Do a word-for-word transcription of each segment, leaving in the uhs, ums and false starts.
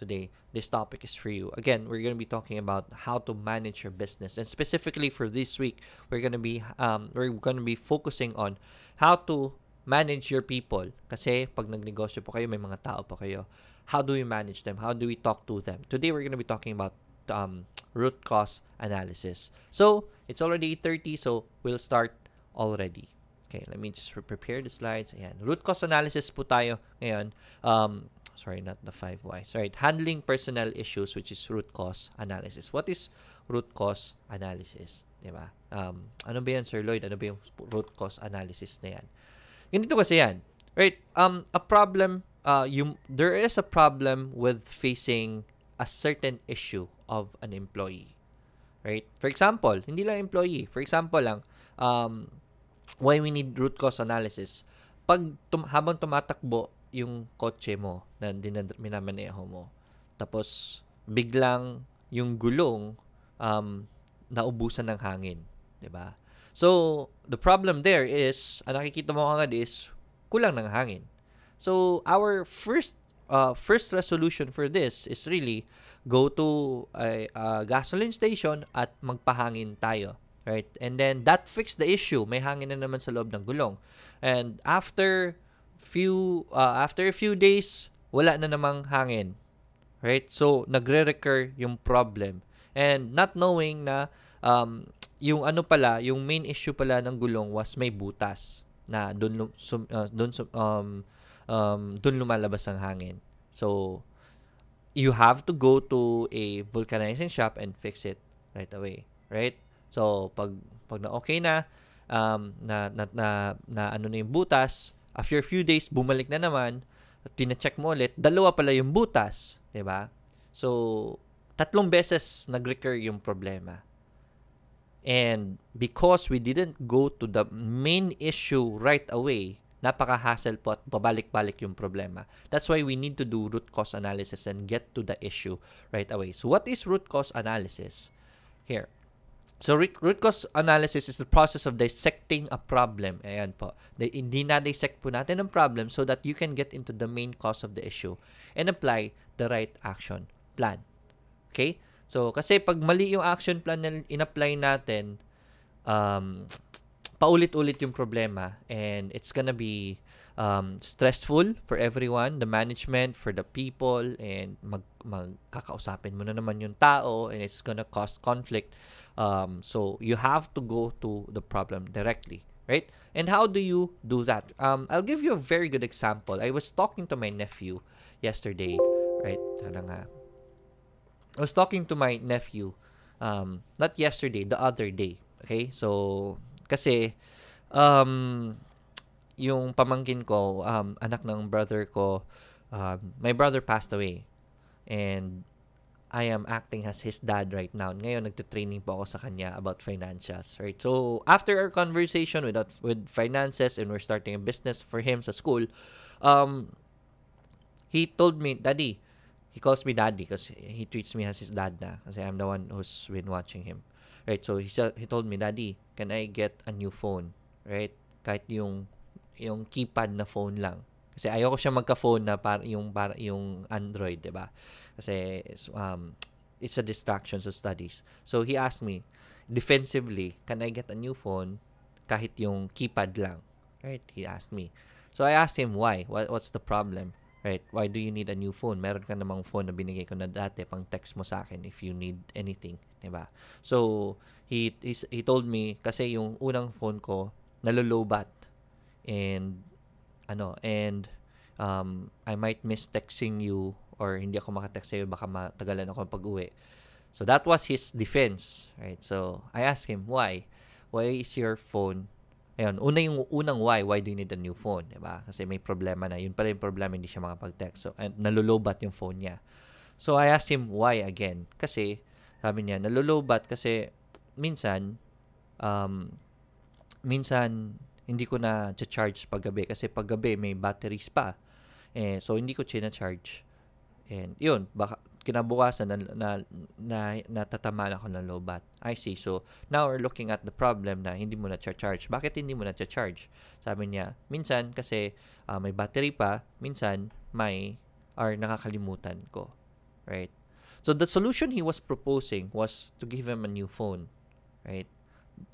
today, this topic is for you. Again, we're going to be talking about how to manage your business, and specifically for this week, we're going to be um we're going to be focusing on how to manage your people. Kasi pag nagnegosyo po kayo, may mga tao po kayo. How do we manage them? How do we talk to them? Today we're going to be talking about um root cause analysis. So it's already eight thirty, so we'll start already. Okay, let me just prepare the slides. Ayan. Root cause analysis po tayo ngayon. Um, sorry, not the five whys. Right, handling personnel issues, which is root cause analysis. What is root cause analysis? Diba? Um, ano ba yan, Sir Lloyd? Ano ba yung root cause analysis na yan? Ganito kasi yan. Right, um, a problem, uh, you, there is a problem with facing a certain issue of an employee. Right? For example, hindi lang employee. For example lang, um, why we need root cause analysis. Pag tum habang tumatakbo yung kotse mo na minamaneho mo, tapos biglang yung gulong um, naubusan ng hangin, diba? So, the problem there is, ang nakikita mo agad is, kulang ng hangin. So, our first uh, first resolution for this is really go to a, a gasoline station at magpahangin tayo. Right? And then that fixed the issue. May hangin na naman sa loob ng gulong. And after few uh, after a few days, wala na namang hangin. Right? So nagre-recur yung problem. And not knowing na um yung ano pala, yung main issue pala ng gulong was may butas na doon sum, uh, doon sum, um um doon lumalabas ang hangin. So you have to go to a vulcanizing shop and fix it right away. Right? So pag pag na okay na um na na na, na ano na yung butas, after a few days bumalik na naman, tina-check mo ulit, dalawa pala yung butas, 'di ba? So tatlong beses nag-recur yung problema. And because we didn't go to the main issue right away, napaka-hassle po at babalik-balik yung problema. That's why we need to do root cause analysis and get to the issue right away. So what is root cause analysis? Here. So, root cause analysis is the process of dissecting a problem. Ayan po. Hindi na-dissect po natin ang problem so that you can get into the main cause of the issue and apply the right action plan. Okay? So, kasi pag mali yung action plan na in-apply natin, um, paulit-ulit yung problema, and it's gonna be um, stressful for everyone, the management, for the people, and mag magkakausapin mo na naman yung tao, and it's gonna cause conflict. Um, so you have to go to the problem directly, right? And how do you do that? Um, I'll give you a very good example. I was talking to my nephew yesterday, right? Talaga. I was talking to my nephew, um, not yesterday, the other day. Okay, so kasi um, yung pamangkin ko, um, anak ng brother ko, um, my brother passed away, and I am acting as his dad right now. Ngayon, nagtitraining po ako sa kanya about financials, right? So, after our conversation without, with finances, and we're starting a business for him sa school, um, he told me, Daddy, he calls me Daddy because he treats me as his dad na, kasi I'm the one who's been watching him. Right, so he, he told me, Daddy, can I get a new phone? Right? Kahit yung, yung keypad na phone lang. Kasi ayoko siya magka-phone na para yung, para yung Android, di ba? Kasi um, it's a distraction to studies. So he asked me, defensively, can I get a new phone kahit yung keypad lang? Right? He asked me. So I asked him, why? What, what's the problem? Right? Why do you need a new phone? Meron ka namang phone na binigay ko na dati pang text mo sa akin if you need anything. Diba? So, he, he, he told me, kasi yung unang phone ko, nalolobat. And, ano, and, um, I might miss texting you, or hindi ako makatext sa'yo, baka matagalan ako pag-uwi. So, that was his defense. Right? So, I asked him, why? Why is your phone? Ayun, una yung unang why, why do you need a new phone? Diba? Kasi may problema na. Yun pala yung problema, hindi siya makapag-text. So, and nalulobat yung phone niya. So, I asked him why again. Kasi, sabi niya, nalulobat kasi minsan, um, minsan, hindi ko na charge paggabi. Kasi paggabi, may batteries pa. Eh, so, hindi ko charge. And, yun, baka, kinabukasan, na, na, na, natatamaan ako ng lobat. I see. So, now we're looking at the problem na hindi mo na-charge. Bakit hindi mo na-charge? Sabi niya, minsan kasi uh, may battery pa, minsan may, or nakakalimutan ko. right? So the solution he was proposing was to give him a new phone, right?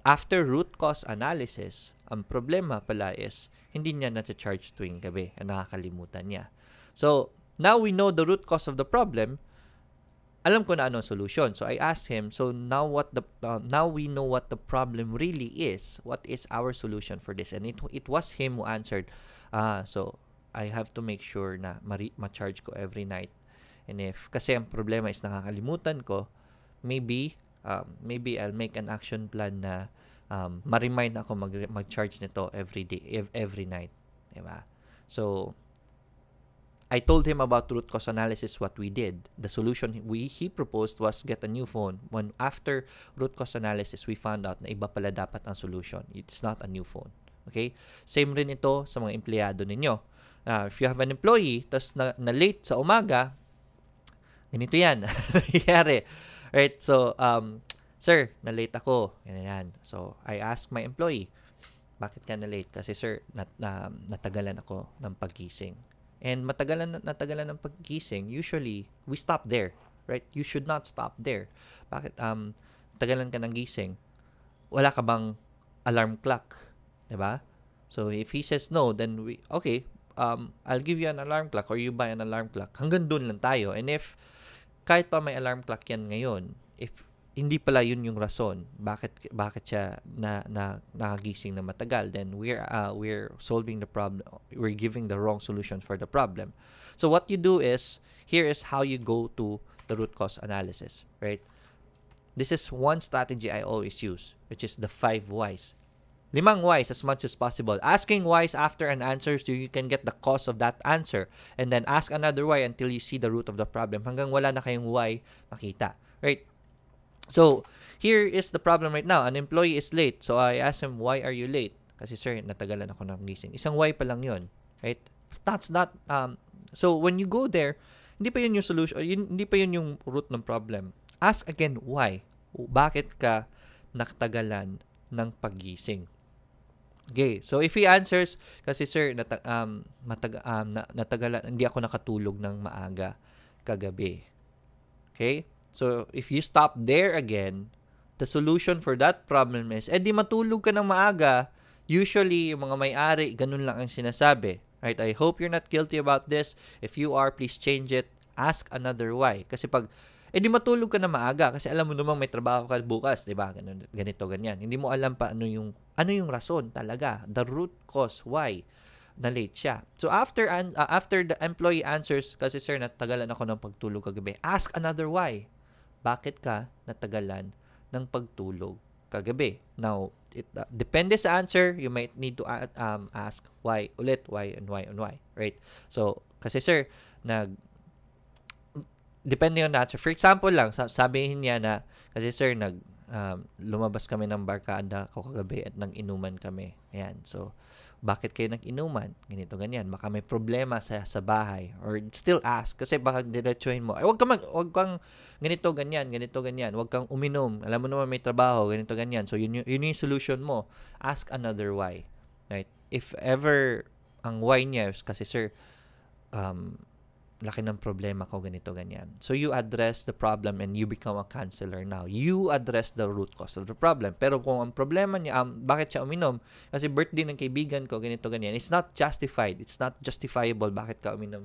After root cause analysis, ang problema pala is hindi niya na-charge tuwing gabi at nakakalimutan niya. So now we know the root cause of the problem. Alam ko na ano solution. So I asked him, so now what the uh, now we know what the problem really is. What is our solution for this? And it it was him who answered, ah, so I have to make sure na ma-charge ko every night. And if kasi ang problema is nakakalimutan ko, maybe um, maybe I'll make an action plan na um, ma-remind ako mag- mag-charge nito every day, ev every night, diba? So I told him about root cause analysis, what we did. The solution we he proposed was get a new phone. When after root cause analysis, we found out na iba pala dapat ang solution. It's not a new phone. Okay? Same rin ito sa mga empleyado ninyo. Uh, if you have an employee, tas na, na late sa umaga, ganito yan. Nangyayari. Right? So, um, sir, na late ako. Yan yan. So, I asked my employee, bakit ka na late? Kasi sir, nat, na, natagalan ako ng paggising. And matagalan natagalan ng paggising, usually we stop there, right? You should not stop there. Bakit um tagalan ka ng gising? Wala ka bang alarm clock, 'di ba? So if he says no, then we okay, um I'll give you an alarm clock or you buy an alarm clock. Hanggang doon lang tayo. And if kahit pa may alarm clock 'yan ngayon, if hindi pala yun yung rason bakit bakit siya na, na nakagising na matagal, then we're uh, we're solving the problem, we're giving the wrong solution for the problem. So what you do is, here is how you go to the root cause analysis, right? This is one strategy I always use, which is the five whys. Limang whys as much as possible. Asking whys after an answer so you can get the cause of that answer, and then ask another why until you see the root of the problem, hanggang wala na kayong why makita, right? So, here is the problem right now. An employee is late. So, I asked him, why are you late? Kasi, sir, natagalan ako ng gising. Isang why pa lang yun, right? That's not, um, so, when you go there, hindi pa yun yung solution, yun, hindi pa yun yung root ng problem. Ask again, why? Bakit ka natagalan ng paggising? Okay, so if he answers, kasi sir, nata, um, matag, um, natagalan, hindi ako nakatulog ng maaga kagabi. Okay? So, if you stop there again, the solution for that problem is, eh di matulog ka ng maaga. Usually, yung mga may-ari, ganun lang ang sinasabi. Right? I hope you're not guilty about this. If you are, please change it. Ask another why. Kasi pag, eh di matulog ka na maaga. Kasi alam mo namang may trabaho ka bukas. Diba? Ganun, ganito, ganyan. Hindi mo alam pa ano yung, ano yung rason talaga. The root cause, why na late siya. So, after, uh, after the employee answers, kasi sir, natagalan ako ng pagtulog kagabi. Ask another why. Bakit ka natagalan ng pagtulog kagabi? Now, it uh, depends sa answer. You might need to uh, um, ask why ulit, why, and why, and why, right? So, kasi sir, nag, depende on the answer. For example lang, sabihin niya na, kasi sir, nag, um, lumabas kami ng barkada ko kagabi at nag-inuman kami. Ayan, so, bakit kayo nag-inuman? Ganito, ganyan. Baka may problema sa, sa bahay. Or still ask. Kasi baka diretsuhin mo. Ay, wag, ka mag, wag kang ganito, ganyan, ganito, ganyan. Wag kang uminom. Alam mo naman may trabaho. Ganito, ganyan. So, yun, yun yung solution mo. Ask another why. Right? If ever ang why niya is kasi, sir, um, laki ng problema ko, ganito, ganyan. So, you address the problem and you become a counselor now. You address the root cause of the problem. Pero kung ang problema niya, um, bakit siya uminom? Kasi birthday ng kaibigan ko, ganito, ganyan. It's not justified. It's not justifiable. Bakit ka uminom?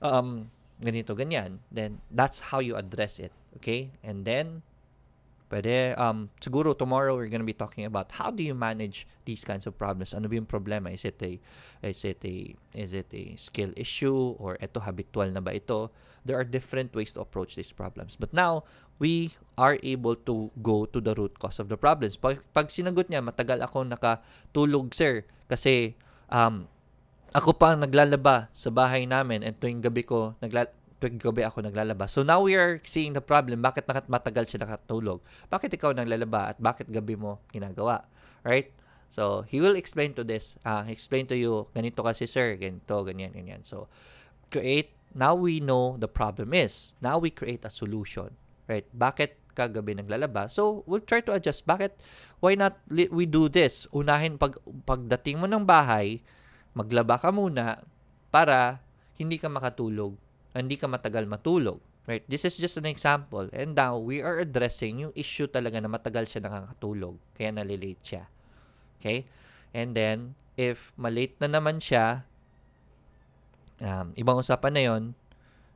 Um, ganito, ganyan. Then, that's how you address it. Okay? And then, pwede, um, siguro tomorrow we're gonna be talking about how do you manage these kinds of problems. Ano ba yung problema? Is it a, is it a, is it a skill issue? Or eto, habitual na ba ito? There are different ways to approach these problems. But now, we are able to go to the root cause of the problems. Pag, pag sinagot niya, matagal ako nakatulog, sir. Kasi, um, ako pa ang naglalaba sa bahay namin at tuwing gabi ko, naglalaba. Tuwing gabi ako naglalaba. So now we are seeing the problem. Bakit matagal siya nakatulog? Bakit ikaw naglalaba? At bakit gabi mo ginagawa? Right? So he will explain to this. Uh, explain to you, ganito kasi sir, ganito, ganyan, ganyan. So create, now we know the problem is. Now we create a solution. Right? Bakit ka gabi naglalaba? So we'll try to adjust. Bakit? Why not we do this? Unahin, pag, pagdating mo ng bahay, maglaba ka muna para hindi ka makatulog hindi ka matagal matulog. Right? This is just an example. And now, we are addressing yung issue talaga na matagal siya nakakatulog. Kaya nalilate siya. Okay? And then, if malate na naman siya, um, ibang usapan na yun,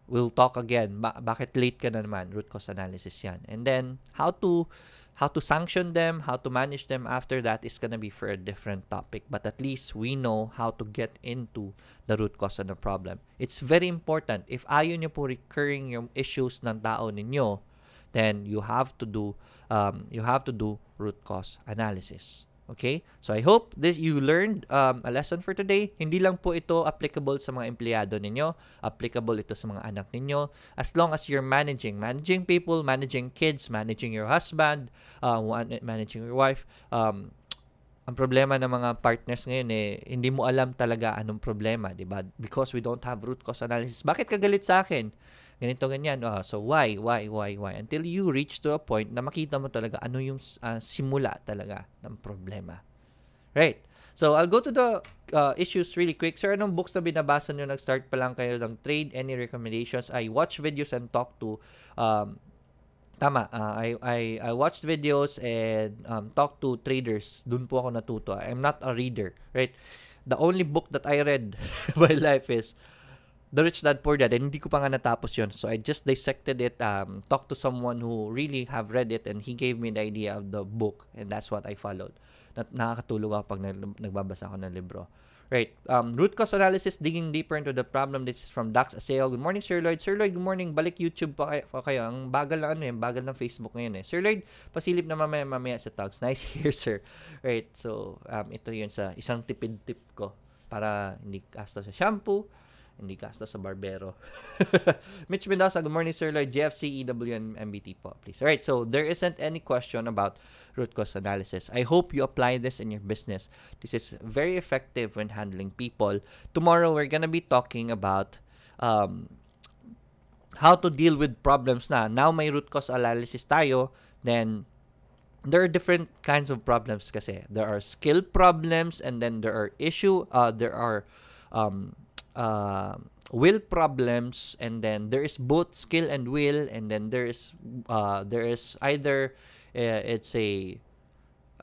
we'll talk again. Ba bakit late ka na naman? Root cause analysis yan. And then, how to, how to sanction them, how to manage them after that is gonna be for a different topic. But at least we know how to get into the root cause of the problem. It's very important. If ayaw nyo po recurring yung issues ng tao ninyo, then you have to do um, you have to do root cause analysis. Okay? So I hope this you learned um, a lesson for today. Hindi lang po ito applicable sa mga empleyado ninyo. Applicable ito sa mga anak ninyo. As long as you're managing. Managing people, managing kids, managing your husband, uh, managing your wife. Um, ang problema ng mga partners ngayon eh, hindi mo alam talaga anong problema, di ba? Because we don't have root cause analysis. Bakit ka galit sa akin? Ganito, ganyan. Uh, so why, why, why, why? Until you reach to a point na makita mo talaga ano yung uh, simula talaga ng problema. Right? So I'll go to the uh, issues really quick. Sir, anong books na binabasa nyo? Nag-start pa lang kayo ng trade? Any recommendations? I watch videos and talk to... Um, Tama, uh, I, I, I watched videos and um, talked to traders. Doon po ako natuto. I'm not a reader, right? The only book that I read my life is The Rich Dad Poor Dad. And hindi ko pa nga natapos yun. So I just dissected it, um, talked to someone who really have read it, and he gave me the idea of the book. And that's what I followed. Nat nakakatulog ako pag nagbabasa ako ng libro. Right. Um, root cause analysis, digging deeper into the problem. This is from Dax Aseo. Good morning, Sir Lloyd. Sir Lloyd, good morning. Balik YouTube pa kayo. Pa kayo. Ang bagal na ano eh. Bagal ng Facebook ngayon eh. Sir Lloyd, pasilip na mamaya, mamaya sa tags. Nice here, sir. Right. So, um, ito yun sa isang tipid-tip ko para hindi gasto sa shampoo, hindi gasto sa barbero. Mitch Mendoza, good morning, Sir Lloyd. G F C, E W, and M B T po, please. Alright, so there isn't any question about root cause analysis. I hope you apply this in your business. This is very effective when handling people. Tomorrow, we're gonna be talking about um, how to deal with problems na. Now, may root cause analysis tayo, then there are different kinds of problems kasi. There are skill problems, and then there are issue, uh, there are um, uh, will problems, and then there is both skill and will, and then there is uh, there is either Uh, it's a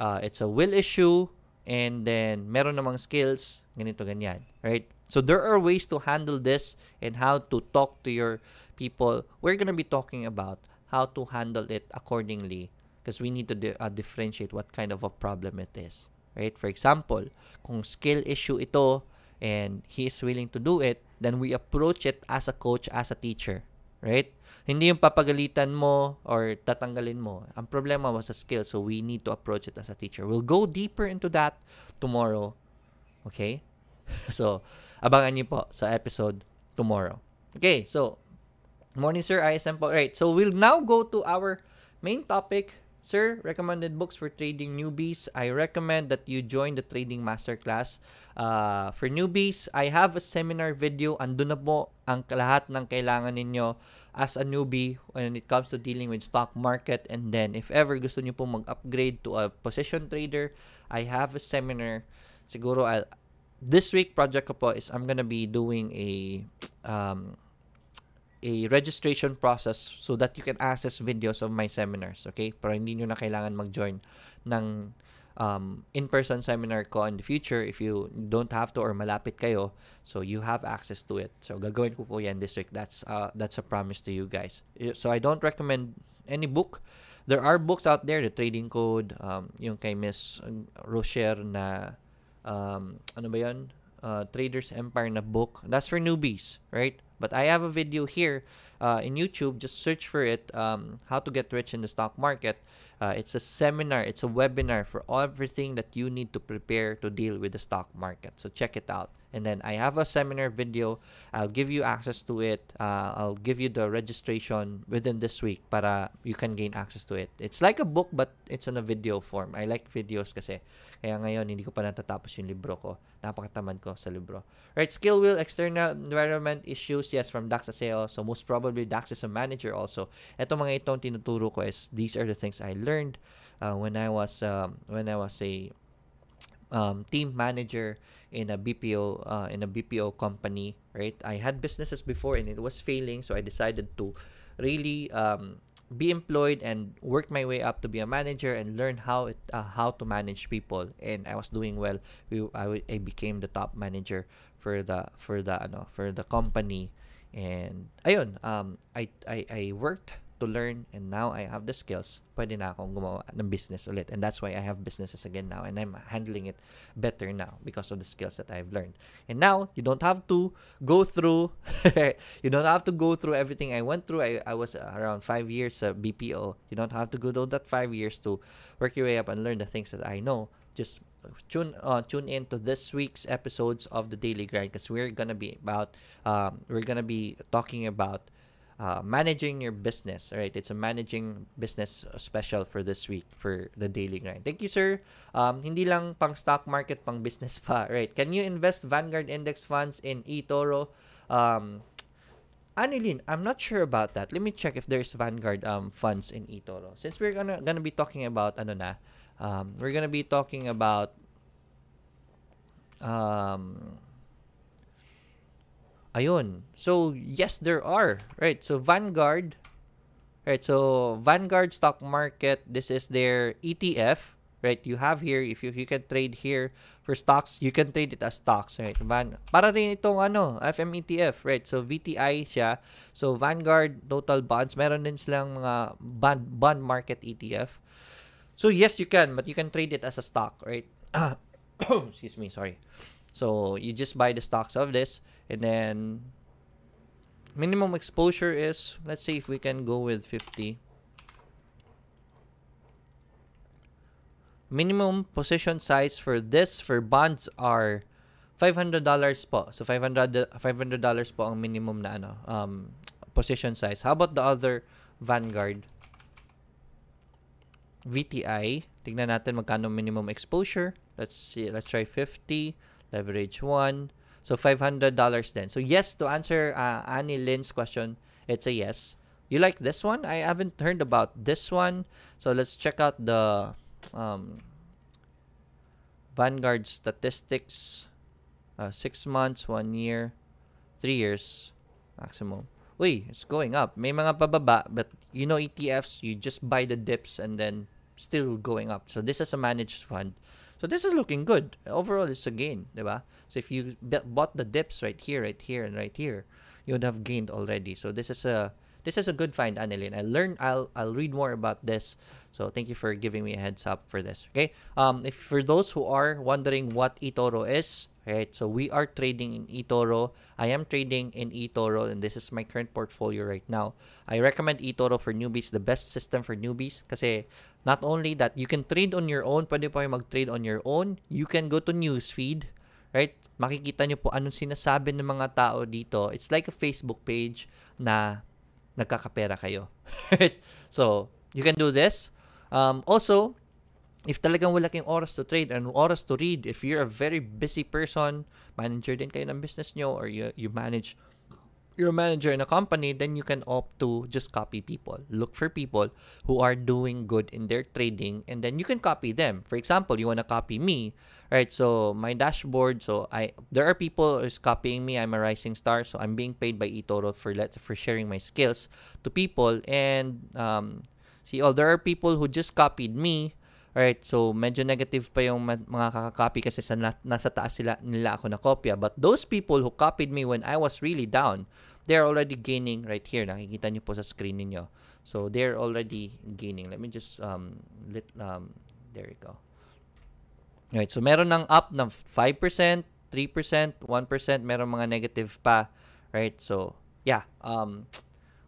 uh, it's a will issue, and then meron namang skills, ganito ganyan, right? So there are ways to handle this and how to talk to your people. We're gonna be talking about how to handle it accordingly because we need to di uh, differentiate what kind of a problem it is, right? For example, kung skill issue ito and he is willing to do it, then we approach it as a coach, as a teacher, right? Hindi yung papagalitan mo or tatanggalin mo. Ang problema was a skill, so we need to approach it as a teacher. We'll go deeper into that tomorrow. Okay? So, abangan niyo po sa episode tomorrow. Okay, so, morning sir, I S M po. Right, so we'll now go to our main topic. Sir, recommended books for trading newbies. I recommend that you join the trading masterclass uh, for newbies. I have a seminar video. Andun na po ang lahat ng kailangan ninyo as a newbie when it comes to dealing with stock market. And then, if ever gusto nyo po mag-upgrade to a position trader, I have a seminar. Siguro, I'll, this week project ko po is I'm gonna be doing a... Um, a registration process so that you can access videos of my seminars, okay? Para hindi nyo na kailangan mag-join ng um, in-person seminar ko in the future if you don't have to or malapit kayo, so you have access to it. So, gagawin ko po yan this week. That's, uh, that's a promise to you guys. So, I don't recommend any book. There are books out there, The Trading Code, um, yung kay Miss Rocher na, um, ano ba yun? Uh, Trader's Empire na book. That's for newbies, right? But I have a video here uh, in YouTube. Just search for it, um, How to Get Rich in the Stock Market. Uh, it's a seminar. It's a webinar for everything that you need to prepare to deal with the stock market. So check it out. And then I have a seminar video. I'll give you access to it. Uh, I'll give you the registration within this week para you can gain access to it. It's like a book but it's in a video form. I like videos kasi. Kaya ngayon hindi ko pa natatapos yung libro ko. Napakatamad ko sa libro. Right, skill, will, external environment issues. Yes, from Dax Aseo. So most probably Dax is a manager also. Ito mga itong tinuturo ko is these are the things I learned uh, when I was um, when I was a um, team manager in a B P O uh, in a B P O company, right? I had businesses before and it was failing, so I decided to really um, be employed and work my way up to be a manager and learn how it uh, how to manage people. And I was doing well. We I, I became the top manager for the for the ano, for the company. And ayun, um, I I I worked to learn, and now I have the skills. Pwede na akong gumawa ng business ulit, and that's why I have businesses again now, and I'm handling it better now because of the skills that I've learned. And now you don't have to go through you don't have to go through everything I went through. I, I was around five years at B P O. You don't have to go through that five years to work your way up and learn the things that I know. Just tune uh, tune in to this week's episodes of the Daily Grind, because we're gonna be about um, we're gonna be talking about Uh, managing your business. All right, it's a managing business special for this week for the Daily Grind. Thank you, sir. Um, hindi lang pang stock market, pang business pa. Right? Can you invest Vanguard index funds in eToro? Um, Annalyn, I'm not sure about that. Let me check if there's Vanguard um funds in eToro. Since we're gonna gonna be talking about ano na, um, we're gonna be talking about um. Ayun. So, yes, there are. Right. So, Vanguard. Right. So, Vanguard Stock Market. This is their E T F. Right. You have here. If you, you can trade here for stocks, you can trade it as stocks. Right. Van, para rin itong ano, F M E T F. Right. So, V T I siya. So, Vanguard Total Bonds. Meron din silang mga bond, bond market E T F. So, yes, you can. But you can trade it as a stock. Right. Excuse me. Sorry. So, you just buy the stocks of this. And then, minimum exposure is, let's see if we can go with fifty. Minimum position size for this, for bonds, are five hundred dollars po. So, five hundred dollars po ang minimum na ano, um, position size. How about the other Vanguard? V T I. Tignan natin magkano minimum exposure. Let's see. Let's try fifty. Leverage one. So, five hundred dollars then. So, yes, to answer uh, Annie Lynn's question, it's a yes. You like this one? I haven't heard about this one. So, let's check out the um, Vanguard statistics. Uh, six months, one year, three years maximum. Uy, it's going up. May mga pababa, but you know E T Fs, you just buy the dips and then still going up. So, this is a managed fund. So, this is looking good. Overall, it's a gain, diba? So, if you bought the dips right here, right here, and right here, you would have gained already. So, this is a this is a good find, Annalyn. I learned, I'll, I'll read more about this. So, thank you for giving me a heads up for this, okay? Um, if for those who are wondering what eToro is, right? So, we are trading in eToro. I am trading in eToro, and this is my current portfolio right now. I recommend eToro for newbies, the best system for newbies, kasi not only that, you can trade on your own. Pwede po kayo mag-trade on your own. You can go to newsfeed, right? Makikita nyo po anong sinasabi ng mga tao dito. It's like a Facebook page na nagkakapera kayo. So, you can do this. Um, also, if talagang wala kayong oras to trade and oras to read, if you're a very busy person, manager din kayo ng business nyo, or you, you manage, you're a manager in a company, then you can opt to just copy people. Look for people who are doing good in their trading, and then you can copy them. For example, you want to copy me, right? So my dashboard, so I there are people who's copying me. I'm a rising star, so I'm being paid by eToro for let for sharing my skills to people. And um, see, all oh, there are people who just copied me. Alright, so medyo negative pa yung mga kakakopy kasi sa na nasa taas sila, nila ako nakopya. But those people who copied me when I was really down, they're already gaining right here. Nakikita nyo po sa screen ninyo. So, they're already gaining. Let me just, um, let, um, there you go. Alright, so meron ng up ng five percent, three percent, one percent, meron mga negative pa. Right, so, yeah, um...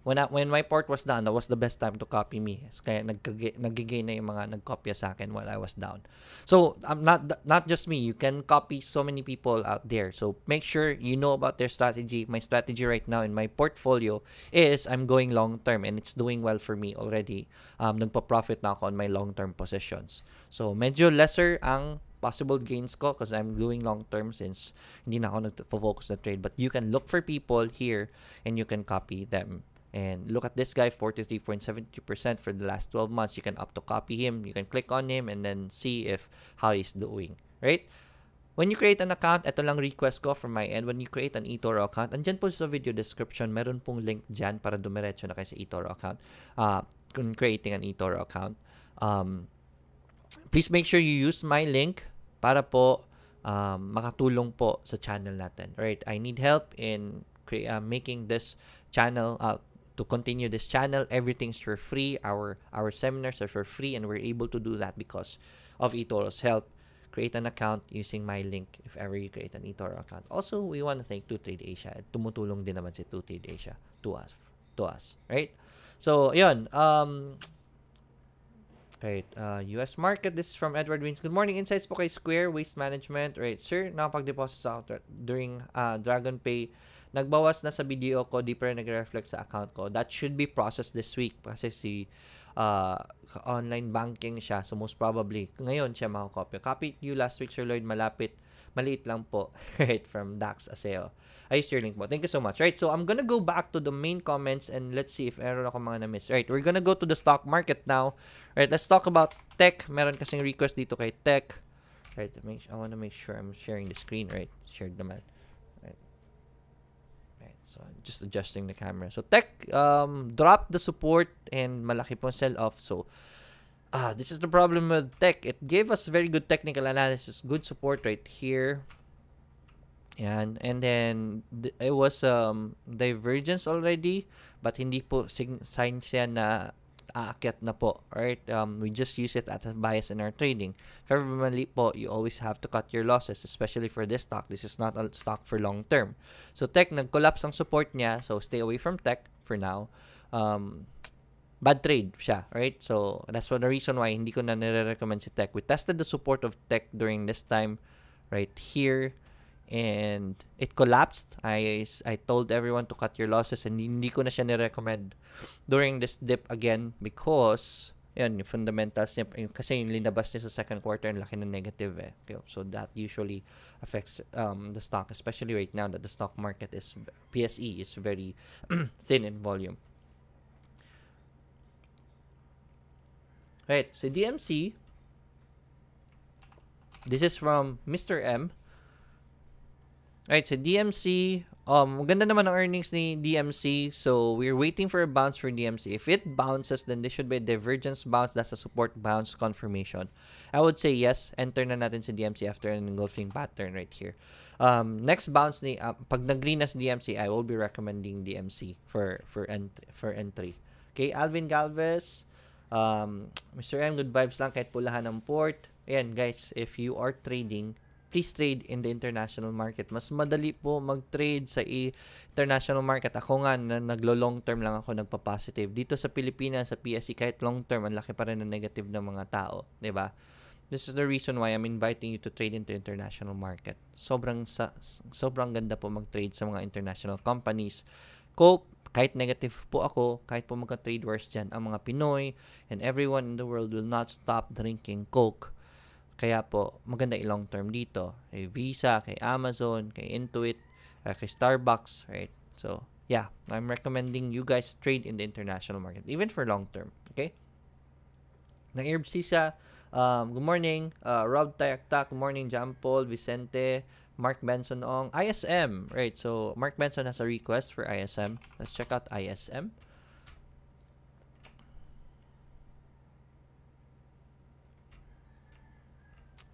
When, I, when my part was down, that was the best time to copy me. Kaya nag-gain na yung mga nagkopya sa akin while I was down. So, I'm not not just me. You can copy so many people out there. So, make sure you know about their strategy. My strategy right now in my portfolio is I'm going long-term, and it's doing well for me already. Um, nagpa-profit na ako on my long-term positions. So, medyo lesser ang possible gains ko because I'm doing long term since hindi na ako nag-focus na trade. But you can look for people here and you can copy them. And look at this guy, forty-three point seven two percent for the last twelve months. You can opt to copy him. You can click on him and then see if how he's doing. right? When you create an account, ito lang request ko from my end. When you create an eToro account, andyan po sa video description, meron pong link dyan para dumiretso na kayo sa eToro account. Uh, creating an eToro account. Um, please make sure you use my link para po um, makatulong po sa channel natin. Alright, I need help in uh, making this channel, uh, to continue this channel. Everything's for free. Our, our seminars are for free and we're able to do that because of eToro's help. Create an account using my link if ever you create an eToro account. Also, we want to thank two Trade Asia. Tumutulong din naman si two Trade Asia to us. To us, right? So, yun. Um, right. Uh, U S market. This is from Edward Wins. Good morning. Insights po kay Square Waste Management. Right, sir. Nakapag-deposit sa account during uh, Dragon Pay. Nagbawas na sa video ko. Di pa rin nag-reflect sa account ko. That should be processed this week kasi si... Uh, online banking siya, so most probably ngayon siya makakopya. Copy you last week, Sir Lloyd, malapit, maliit lang po. Right, from Dax Aseo. I used your link po. Thank you so much. Right, so I'm gonna go back to the main comments and let's see if meron ako mga na-miss. Right, we're gonna go to the stock market now. Right, let's talk about Tech. Meron kasing request dito kay Tech. Right, make, I wanna make sure I'm sharing the screen. Right, shared naman. So, just adjusting the camera. So, Tech um, dropped the support and malaki pong sell-off. So, ah, this is the problem with Tech. It gave us very good technical analysis. Good support right here. And, and then, th it was um, divergence already. But hindi po sign siya na aakyat na po. Alright? Um, we just use it as a bias in our trading. Favorably po, you always have to cut your losses, especially for this stock. This is not a stock for long term. So, Tech, nag-collapse ang support niya. So, stay away from Tech for now. Um, bad trade siya, right? So, that's one the reason why hindi ko na nire-recommend si Tech. We tested the support of Tech during this time right here. And it collapsed. I, I told everyone to cut your losses and hindi ko na siya ni-recommend during this dip again because yun, yung fundamentals niya, yung, kasi yung linabas niya sa second quarter and laki na negative eh. Okay, so that usually affects um, the stock, especially right now that the stock market is, P S E is very thin in volume. Right, so D M C, this is from Mister M. Alright, so D M C, um, ganda naman ang earnings ni D M C, so we're waiting for a bounce for D M C. If it bounces, then there should be a divergence bounce, that's a support bounce confirmation. I would say yes, enter na natin si D M C after an engulfing pattern right here. Um, next bounce, ni, uh, pag nag-green na si D M C, I will be recommending D M C for, for, ent for entry. Okay, Alvin Galvez, um, Mister M, good vibes lang kahit pulahan ng port. Ayan guys, if you are trading, please trade in the international market. Mas madali po mag-trade sa international market. Ako nga, na naglo-long term lang ako, nagpa-positive. Dito sa Pilipinas, sa P S E, kahit long term, ang laki pa rin ng negative ng mga tao. Diba? This is the reason why I'm inviting you to trade into international market. Sobrang, sa, sobrang ganda po mag-trade sa mga international companies. Coke, kahit negative po ako, kahit po magka-trade wars dyan, ang mga Pinoy and everyone in the world will not stop drinking Coke. Kaya po, maganda i-long term dito. Kay Visa, kay Amazon, kay Intuit, uh, kay Starbucks, right? So, yeah. I'm recommending you guys trade in the international market, even for long term, okay? Nag-Herb Sisa, um, good morning. Uh, Rob Tayaktak, good morning. John Paul, Vicente, Mark Benson Ong. I S M, right? So, Mark Benson has a request for I S M. Let's check out I S M.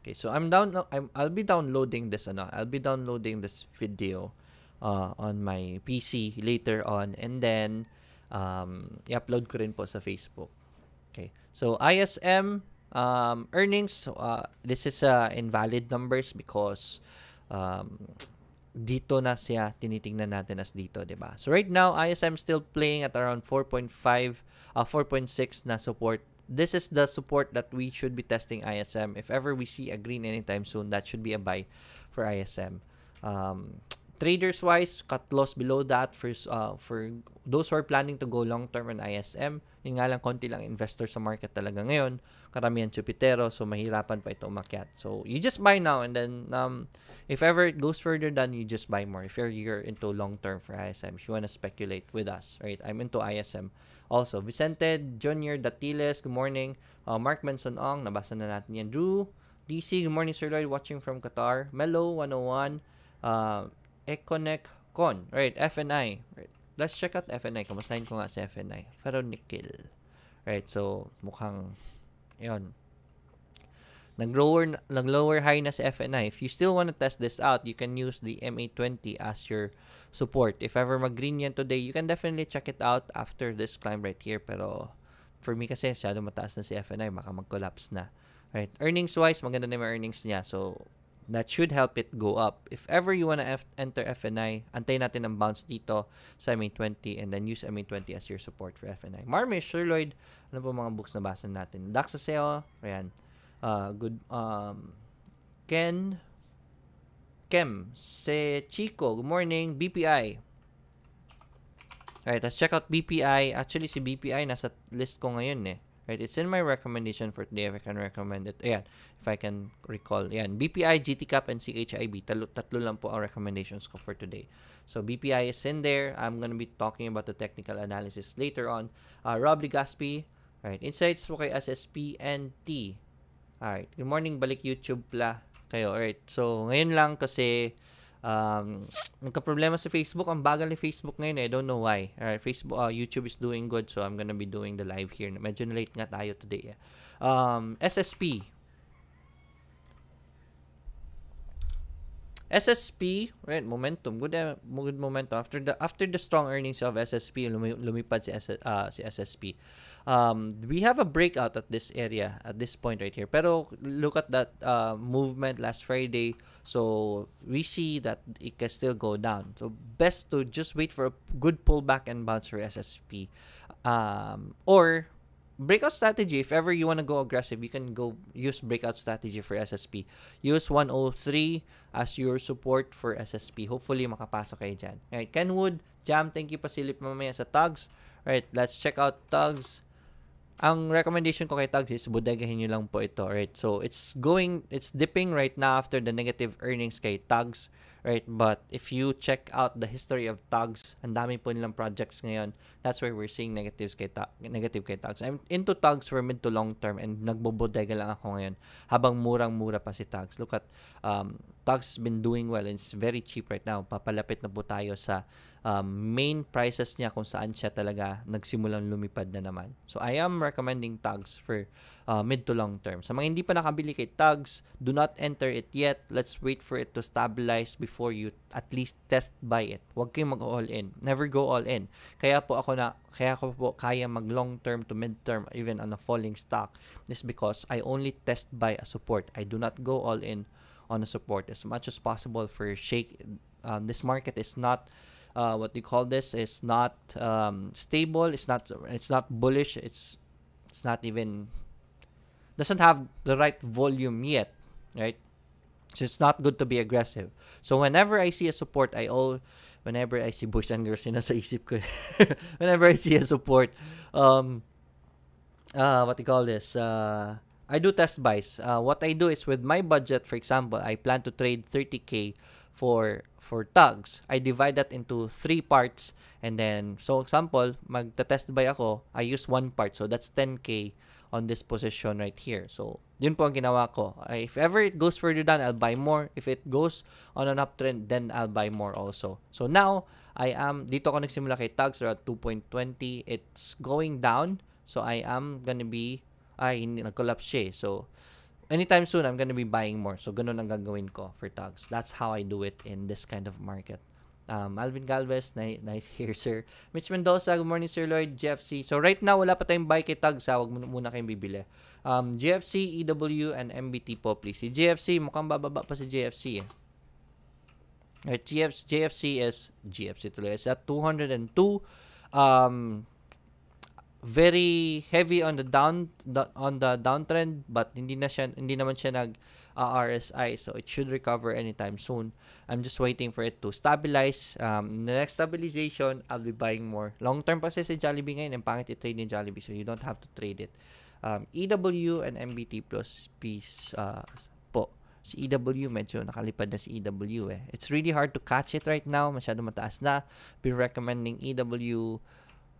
Okay, so I'm down. I'm, I'll be downloading this. Ano, I'll be downloading this video uh, on my P C later on, and then um, i-upload ko rin po sa Facebook. Okay, so I S M um, earnings. Uh, this is uh, invalid numbers because um, dito na siya tinitingnan natin as dito, di ba? So right now I S M still playing at around four point five, uh, four point six na support. This is the support that we should be testing I S M. If ever we see a green anytime soon, that should be a buy for I S M. Um, Traders-wise, cut loss below that for, uh, for those who are planning to go long-term on I S M. Yung nga lang, konti lang investor sa market talaga ngayon. Karamihan chupitero, so mahirapan pa ito umakyat. So, you just buy now and then um, if ever it goes further than, you just buy more. If you're, you're into long-term for I S M, if you want to speculate with us, right? I'm into I S M. Also, Vicente Junior Datiles, good morning. Uh, Mark Benson Ong, nabasa na natin yan. Drew D C, good morning, Sir Lloyd, watching from Qatar. Mello, one oh one. Uh, Econec Con. Right, F N I. Right. Let's check out F N I. Kamustahin ko nga sa F N I. Ferronickel. Right, so, mukhang, yun. Nag-lower, nag-lower high na sa F N I. If you still want to test this out, you can use the M A twenty as your support. If ever mag-green yan today, you can definitely check it out after this climb right here. Pero, for me kasi, masyado mataas na si F N I. Baka mag-collapse na. Right. Earnings-wise, maganda na yung earnings niya. So, that should help it go up. If ever you want to enter F N I, antay natin ang bounce dito sa M A twenty and then use M A twenty as your support for F N I. Marmish, Sir Lloyd, ano po mga books na basan natin? Dax Aseo, ayan. Uh, good, um, Ken, Kem, si Chico, good morning, B P I. Alright, let's check out B P I. Actually, si B P I nasa list ko ngayon eh. Right, it's in my recommendation for today if I can recommend it. Ayan, if I can recall. Ayan, B P I, G T C A P, and C H I B. Talo, tatlo lang po ang recommendations ko for today. So, B P I is in there. I'm gonna be talking about the technical analysis later on. Uh, Rob Ligaspi. Alright, insights po kay S S P and T. Alright, good morning. Balik YouTube pala kayo. Alright, so ngayon lang kasi um, nagka-problema sa Facebook. Ang bagal ni Facebook ngayon eh. I don't know why. Alright, Facebook, uh, YouTube is doing good, so I'm gonna be doing the live here. Medyo late nga tayo today. Yeah. Um, S S P. S S P, right, momentum. Good, uh, good momentum. After the after the strong earnings of S S P, lumi, lumipad si, uh, si S S P. Um, we have a breakout at this area, at this point right here. Pero look at that uh, movement last Friday. So we see that it can still go down. So best to just wait for a good pullback and bounce for S S P. Um, or... breakout strategy, if ever you want to go aggressive, you can go use breakout strategy for S S P. Use one oh three as your support for S S P. Hopefully, makapasok kayo dyan. Alright, Kenwood, Jam, thank you pasilip mamaya sa T A G S. Alright, let's check out T A G S. Ang recommendation ko kay T A G S is bodegahin nyo lang po ito. Alright, so it's going, it's dipping right now after the negative earnings kay T A G S. Right, but if you check out the history of T A G S, ang dami po nilang projects ngayon. That's where we're seeing negatives kay ta negative kay T A G S. I'm into T A G S for mid to long term and nagbobodega lang ako ngayon habang murang-mura pa si T A G S. Look at um, T A G S has been doing well and it's very cheap right now. Papalapit na po tayo sa um, main prices niya kung saan siya talaga nagsimulang lumipad na naman. So I am recommending T A G S for uh, mid to long term. Sa mga hindi pa nakabili kay T A G S, do not enter it yet. Let's wait for it to stabilize before for you at least test buy it. Huwag kayong mag-all in. Never go all in. Kaya po ako na, kaya ko po kaya mag long term to mid term even on a falling stock is because I only test buy a support. I do not go all in on a support as much as possible for shake. Um, this market is not uh, what you call this is not um, stable. It's not it's not bullish. It's it's not even doesn't have the right volume yet. Right. So it's not good to be aggressive. So whenever I see a support, I all, whenever I see boys and girls, yun nasa isip ko. Whenever I see a support, um, uh, what do you call this? Uh, I do test buys. Uh, what I do is with my budget, for example, I plan to trade thirty K for for T A G S. I divide that into three parts, and then, so example, magta-test buy ako, I use one part, so that's ten K. On this position right here. So, yun po ang ginawa ko. If ever it goes further down, I'll buy more. If it goes on an uptrend, then I'll buy more also. So now, I am, dito ko nagsimula kay T A G S around two point two zero. It's going down. So I am gonna be, ay, nag-collapse siya. So, anytime soon, I'm gonna be buying more. So, ganun ang gagawin ko for T A G S. That's how I do it in this kind of market. Um, Alvin Galvez, nice, nice here, sir. Mitch Mendoza, good morning, Sir Lloyd. G F C. So, right now, wala pa tayong buy kay T A G S. Huwag muna kayong bibili. Um, G F C, E W, and M B T po, please. Si G F C, mukhang bababa pa si G F C. Eh. Right, G F C, G F C is, G F C tuloy, is at two hundred two. Um, very heavy on the down, the, on the downtrend, but hindi, na siya, hindi naman siya nag... Uh, R S I, so it should recover anytime soon. I'm just waiting for it to stabilize. Um, in the next stabilization, I'll be buying more. Long term pa si Jollibee ngayon, ang pangit i-trade ni Jollibee, so you don't have to trade it. Um, E W and M B T plus piece uh, po. Si E W, medyo nakalipad na si E W eh. It's really hard to catch it right now. Masyado mataas na. Be recommending E W.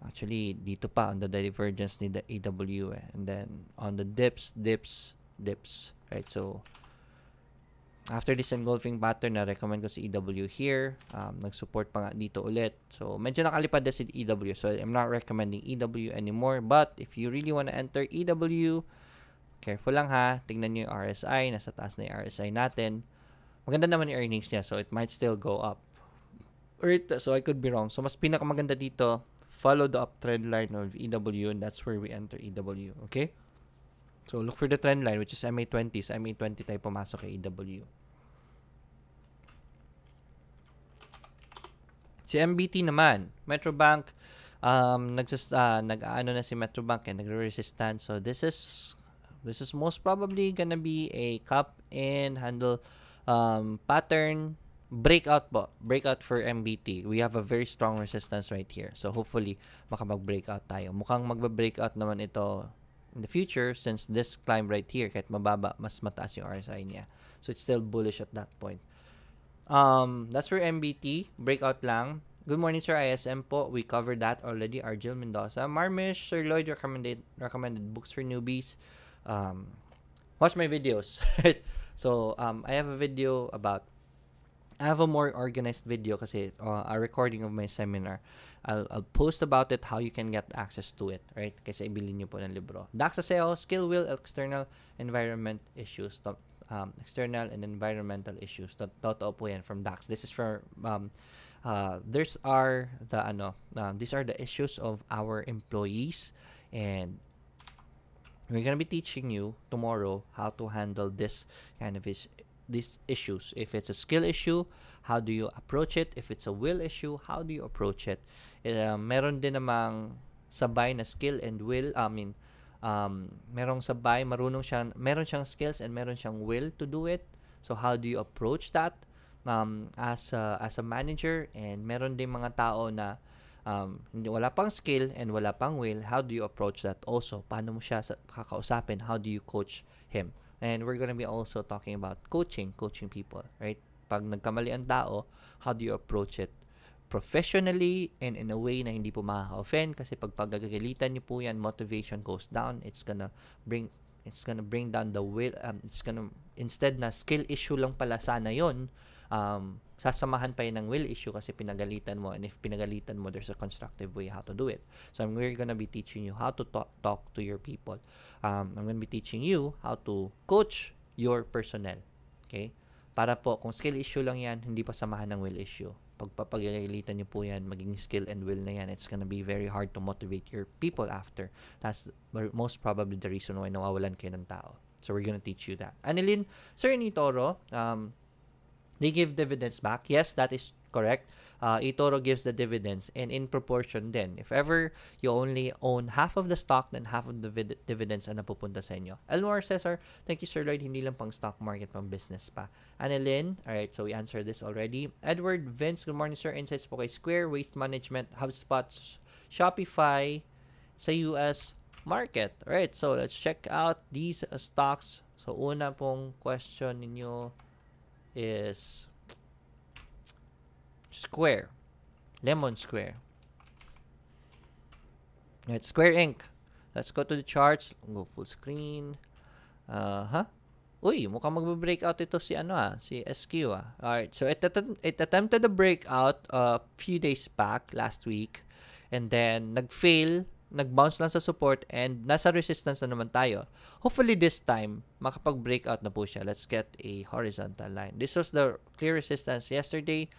Actually, dito pa on the divergence ni the E W eh. And then on the dips, dips, dips. right? So after this engulfing pattern, na recommend ko si E W here. Um, nag-support pa nga dito ulit. So, medyo nakalipad na si E W. So, I'm not recommending E W anymore. But, if you really want to enter E W, careful lang ha. Tingnan nyo yung R S I. Nasa taas na yung R S I natin. Maganda naman yung earnings niya. So, it might still go up. Or it, so, I could be wrong. So, mas pinakamaganda dito, follow the uptrend line of E W. And that's where we enter E W. Okay? So, look for the trend line, which is M A twenty. Sa M A twenty tayo pumasok kay E W. Si M B T naman, Metrobank, um, nagsas, uh, nag-ano na si Metrobank, eh, nagre-resistance. So, this is, this is most probably gonna be a cup and handle um, pattern breakout po. Breakout for M B T. We have a very strong resistance right here. So, hopefully, makapag-breakout tayo. Mukhang magba-breakout naman ito in the future since this climb right here, kahit mababa, mas mataas yung R S I niya. So, it's still bullish at that point. Um, that's for M B T. Breakout lang. Good morning, Sir I S M po. We covered that already. Argel Mendoza. Marmish, Sir Lloyd recommended, recommended books for newbies. Um, watch my videos. So, um, I have a video about... I have a more organized video kasi uh, a recording of my seminar. I'll, I'll post about it, how you can get access to it, right? Kasi ibilin nyo po ng libro. Dax Aseo, Skill Wheel, External Environment Issues. Stop. Um, external and environmental issues. Totoo po yan from Dax. This is for um, uh, these are the ano, uh, these are the issues of our employees, and we're gonna be teaching you tomorrow how to handle this kind of is these issues. If it's a skill issue, how do you approach it? If it's a will issue, how do you approach it? Uh, meron din namang sabay na skill and will. I mean. Um, merong sabay, marunong siyang, meron siyang skills and meron siyang will to do it. So, how do you approach that um, as, a, as a manager? And meron din mga tao na um, wala pang skill and wala pang will. How do you approach that also? Paano mo siya kakausapin? How do you coach him? And we're gonna be also talking about coaching, coaching people, right? Pag nagkamali ang tao, how do you approach it? Professionally and in a way na hindi po makaka-offend, kasi pag pagagalitan niyo po yan, motivation goes down. It's gonna bring it's gonna bring down the will. Um, it's gonna instead na skill issue lang pala sana yon, um, sasamahan pa yan ng will issue kasi pinagalitan mo, and if pinagalitan mo, there's a constructive way how to do it. So we're gonna be teaching you how to talk, talk to your people. Um, I'm gonna be teaching you how to coach your personnel. Okay? Para po kung skill issue lang yan, hindi pa samahan ng will issue. Pagpapagalitan niyo po yan, maging skill and will na yan, it's gonna be very hard to motivate your people after. That's most probably the reason why nawawalan kayo ng tao. So, we're gonna teach you that. Anilin, Sir eToro, um, they give dividends back. Yes, that is correct. Uh, eToro gives the dividends and in proportion din. If ever you only own half of the stock, then half of the dividends ang napupunta sa inyo. Elmore Cesar, thank you Sir Lloyd. Hindi lang pang stock market, pang business pa. Annalyn, alright, so we answered this already. Edward Vince, good morning Sir. Insights po kay Square, Waste Management, HubSpot, Shopify, sa U S market. Alright, so let's check out these uh, stocks. So una pong question ninyo is... Square. Lemon Square. It's Square Incorporated. Let's go to the charts. Go full screen. Uh-huh. Uy, mukhang magbe-breakout ito si ano ah, si S Q ah. Alright, so it, it attempted a breakout a uh, few days back, last week. And then, nag-fail. Nag-bounce lang sa support and nasa resistance na naman tayo. Hopefully this time, makapag-breakout na po siya. Let's get a horizontal line. This was the clear resistance yesterday.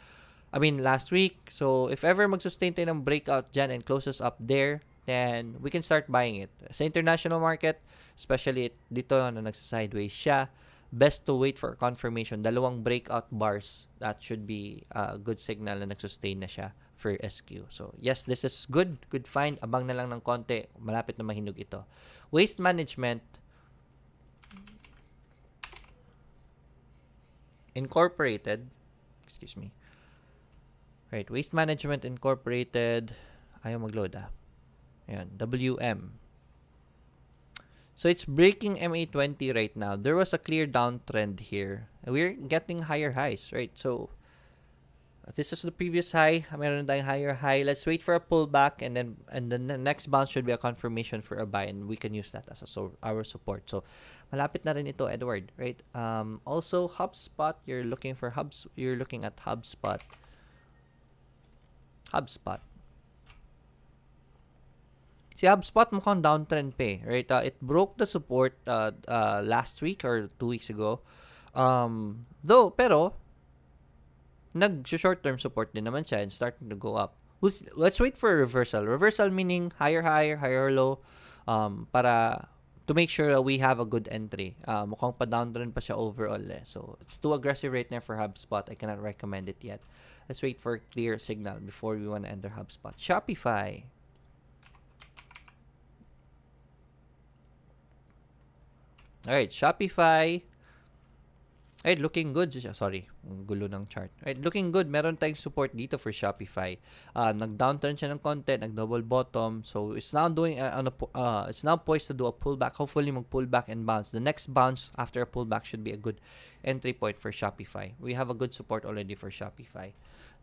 I mean, last week. So, if ever mag-sustain tayo ng breakout dyan and closes up there, then we can start buying it. Sa international market, especially dito na nagsasideways siya, best to wait for confirmation. Dalawang breakout bars. That should be a good signal na nagsustain na siya for S Q. So, yes, this is good. Good find. Abang na lang ng konti. Malapit na mahinog ito. Waste Management Incorporated. Excuse me. Right, Waste Management Incorporated. Ayaw mag-load ah. Ayan, W M. So, it's breaking M A twenty right now. There was a clear downtrend here. We're getting higher highs, right? So, This is the previous high. Meron tayong higher high. Let's wait for a pullback, and then and then the next bounce should be a confirmation for a buy, and we can use that as a, so our support. So malapit na rin ito, Edward, right? Um, also HubSpot, you're looking for hubs. You're looking at HubSpot. HubSpot. Si HubSpot mukhang downtrend pa, right? Uh, it broke the support uh, uh, last week or two weeks ago. Um, though, pero nag-short-term support din naman siya and starting to go up. Let's, let's wait for a reversal. Reversal meaning higher higher, higher low, um, para to make sure that we have a good entry. Uh, mukhang pa-downtrend pa siya overall eh. So, it's too aggressive right now for HubSpot. I cannot recommend it yet. Let's wait for a clear signal before we want to enter HubSpot. Shopify. Alright, Shopify. Alright, looking good. Sorry, gulo ng chart. Alright, looking good. Meron tayong support dito for Shopify. Uh, nag-downturn siya ng konti, nag-double bottom. So, it's now doing uh, on a, uh, it's now poised to do a pullback. Hopefully, mag-pull back and bounce. The next bounce after a pullback should be a good entry point for Shopify. We have a good support already for Shopify.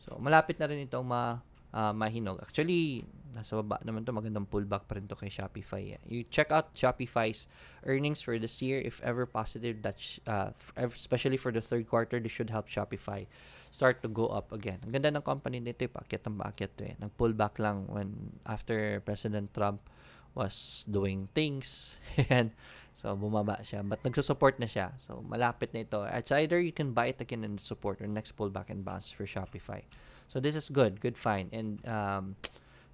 So, malapit na rin itong ma... Uh, mahinog. Actually, nasa baba naman to, magandang pullback pa rin to kay Shopify. You check out Shopify's earnings for this year. If ever positive, that's, uh, especially for the third quarter, they should help Shopify start to go up again. Ang ganda ng company nito, paakyat ng paakyat to eh. Nag-pullback lang when after President Trump was doing things. And so, bumaba siya. But nagsusupport na siya. So, malapit na ito. It's either you can buy it again in support or next pullback and bounce for Shopify. So, this is good. Good find. And um,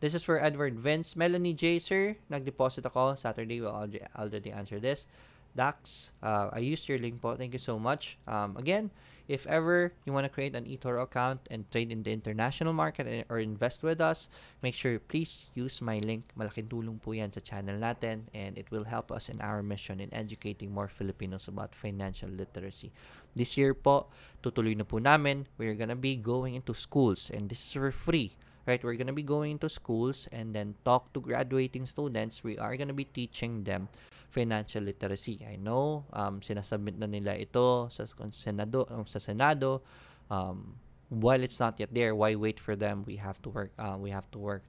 this is for Edward Vince. Melanie J, sir. Nag-deposit ako. Saturday, we'll already answer this. Dax, uh, I used your link po. Thank you so much. Um, again, if ever you want to create an eToro account and trade in the international market or invest with us, make sure please use my link. Malaking tulong po yan sa channel natin, and it will help us in our mission in educating more Filipinos about financial literacy. This year po, tutuloy na po namin. We're gonna be going into schools, and this is for free. Right, we're going to be going to schools and then talk to graduating students. We are going to be teaching them financial literacy. I know, um, sinasubmit na nila ito sa Senado, sa Senado. Um, while it's not yet there, why wait for them? We have to work. Uh, we have to work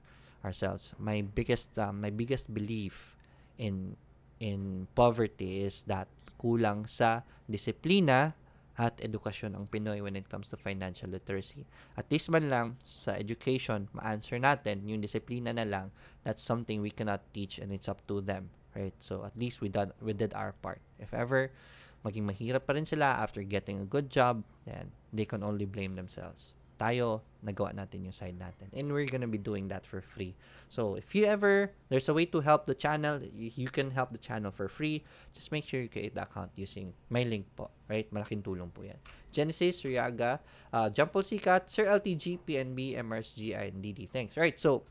ourselves. My biggest, uh, my biggest belief in in poverty is that kulang sa disiplina at edukasyon ang Pinoy when it comes to financial literacy. At least man lang sa education, ma-answer natin yung disiplina na lang. That's something we cannot teach, and it's up to them, right? So at least we did, we did our part. If ever maging mahirap pa rin sila after getting a good job, then they can only blame themselves. Tayo, nagawa natin yung side natin. And we're gonna be doing that for free. So, if you ever, there's a way to help the channel, you, you can help the channel for free. Just make sure you create the account using my link po, right? Malaking tulong po yan. Genesis, Riaga, uh, Jumpol Sikat, Sir L T G, P N B, M R S G I, and D D. Thanks. Right, so,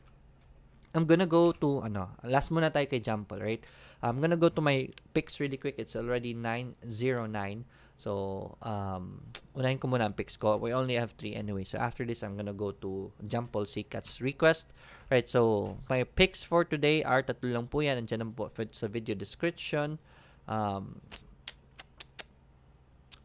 I'm gonna go to, ano, last muna tayo kay Jumpol, right? I'm gonna go to my picks really quick. It's already nine oh nine. So, um, unahin ko muna ang picks ko. We only have three anyway. So, after this, I'm gonna go to Jumpol Sikat's request. Right, so, my picks for today are tatlo lang po yan. Nandiyan lang po sa video description. Um,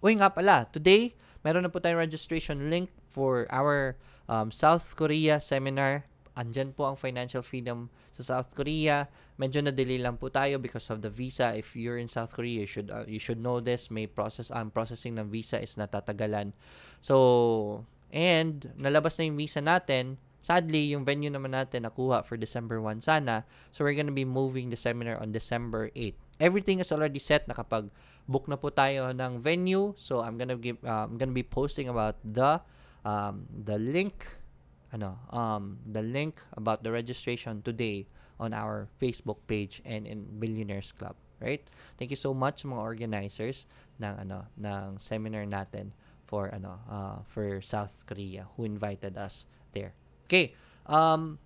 uy nga pala, today, meron na po tayong registration link for our um, South Korea seminar. Andyan po ang financial freedom sa South Korea. Medyo na-delay lang po tayo because of the visa. If you're in South Korea, you should uh, you should know this. May process ang um, processing ng visa is natatagalan. So, and nalabas na yung visa natin. Sadly, yung venue naman natin nakuha for December first sana. So, we're gonna be moving the seminar on December eighth. Everything is already set. Nakapag-book na po tayo ng venue. So, I'm gonna give uh, I'm gonna be posting about the um, the link. Ano, um, the link about the registration today on our Facebook page and in Billionaires Club, right? Thank you so much mga organizers ng ano ng seminar natin for ano uh, for South Korea who invited us there. Okay. Um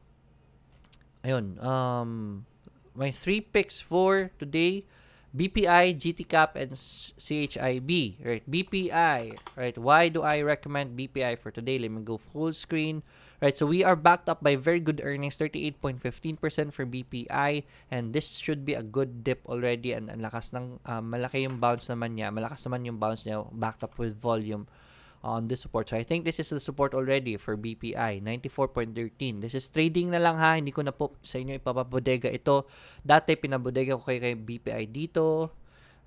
ayun, um my three picks for today: B P I, G T C A P, and C H I B, right? B P I, right? Why do I recommend B P I for today? Let me go full screen, right? So we are backed up by very good earnings, thirty-eight point one five percent for B P I, and this should be a good dip already, and ang lakas ng, uh, malaki yung bounce naman niya, malakas naman yung bounce niya, backed up with volume on the support. So I think this is the support already for B P I, ninety-four point one three. This is trading na lang ha, hindi ko na po sa inyo ipapabodega ito. Dati pinabodega ko kay, kay B P I dito,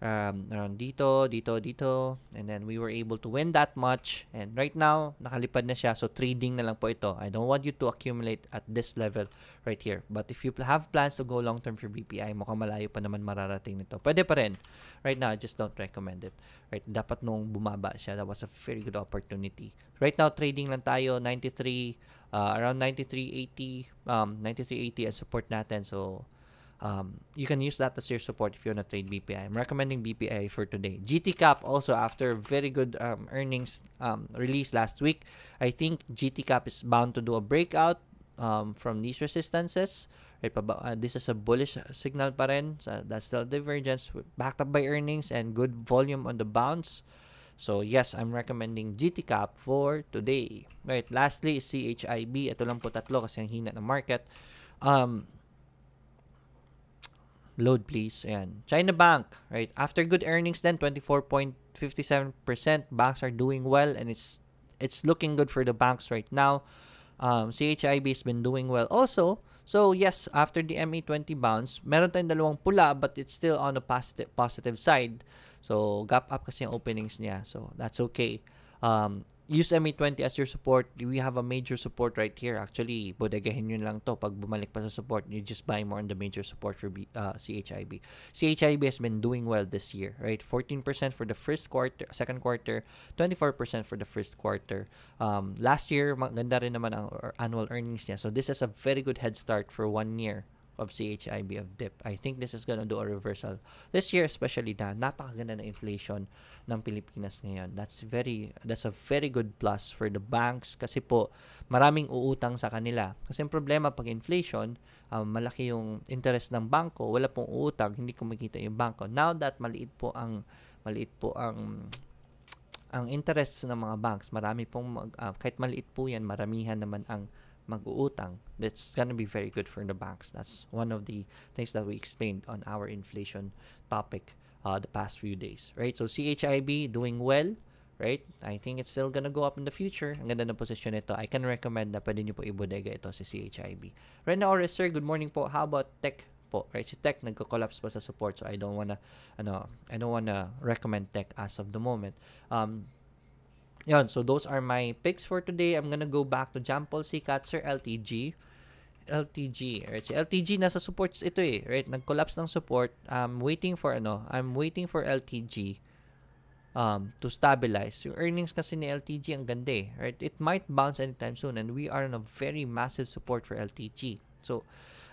um, around dito, dito, dito, and then we were able to win that much, and right now, nakalipad na siya, so trading na lang po ito. I don't want you to accumulate at this level right here. But if you have plans to go long-term for B P I, mukhang malayo pa naman mararating nito. Pwede pa rin. Right now, I just don't recommend it. Right? Dapat nung bumaba siya, that was a very good opportunity. Right now, trading lang tayo, ninety-three, uh, around ninety-three eighty, um, ninety-three eighty as support natin, so Um, you can use that as your support if you want to trade B P I. I'm recommending B P I for today. G T Cap also, after very good um, earnings um, release last week, I think G T Cap is bound to do a breakout um, from these resistances. Right, uh, this is a bullish signal pa rin. So that's still divergence backed up by earnings and good volume on the bounce. So yes, I'm recommending G T Cap for today. Right, lastly, C H I B. Ito lang po tatlo kasi ang hina ng market. Um... Load please. Ayan. China Bank, right? After good earnings then, twenty-four point five seven percent. Banks are doing well and it's it's looking good for the banks right now. Um, C H I B has been doing well also. So yes, after the M A twenty bounce, meron tayong dalawang pula but it's still on the positive positive side. So gap up kasi yung openings niya. So that's okay. Um, use M A twenty as your support. We have a major support right here. Actually, bodegahin yun lang to. Pag bumalik pa sa support, you just buy more on the major support for B, uh, C H I B. C H I B has been doing well this year, right? fourteen percent for the first quarter, second quarter, twenty-four percent for the first quarter. Um, last year, maganda rin naman ang annual earnings niya. So this is a very good head start for one year of C H I B of dip. I think this is gonna do a reversal this year, especially na napakaganda na inflation ng Pilipinas ngayon. That's very, that's a very good plus for the banks kasi po maraming uutang sa kanila. Kasi ang problema pag inflation, um, malaki yung interest ng banko, wala pong uutang, hindi kumikita yung banko. Now that maliit po ang, maliit po ang ang interest ng mga banks, marami pong, mag, uh, kahit maliit po yan, maramihan naman ang mag-uutang. That's gonna be very good for the banks. That's one of the things that we explained on our inflation topic uh, the past few days, right? So C H I B doing well, right? I think it's still gonna go up in the future. Ang ganda na posisyon nito. I can recommend na pwede nyo po ibodega ito si C H I B. Right now, alright, sir, good morning po. How about Tech po? Right? Si Tech nagko-collapse pa sa support, so I don't wanna, ano, I don't wanna recommend Tech as of the moment. Um, Yon, so those are my picks for today. I'm gonna go back to Jampol, Sikat, Sir L T G. L T G, right? Si L T G nasa supports ito eh, right? Nag-collapse ng support. I'm waiting for ano, I'm waiting for L T G um, to stabilize. Yung earnings kasi ni L T G ang ganda eh, right? It might bounce anytime soon and we are on a very massive support for L T G. So,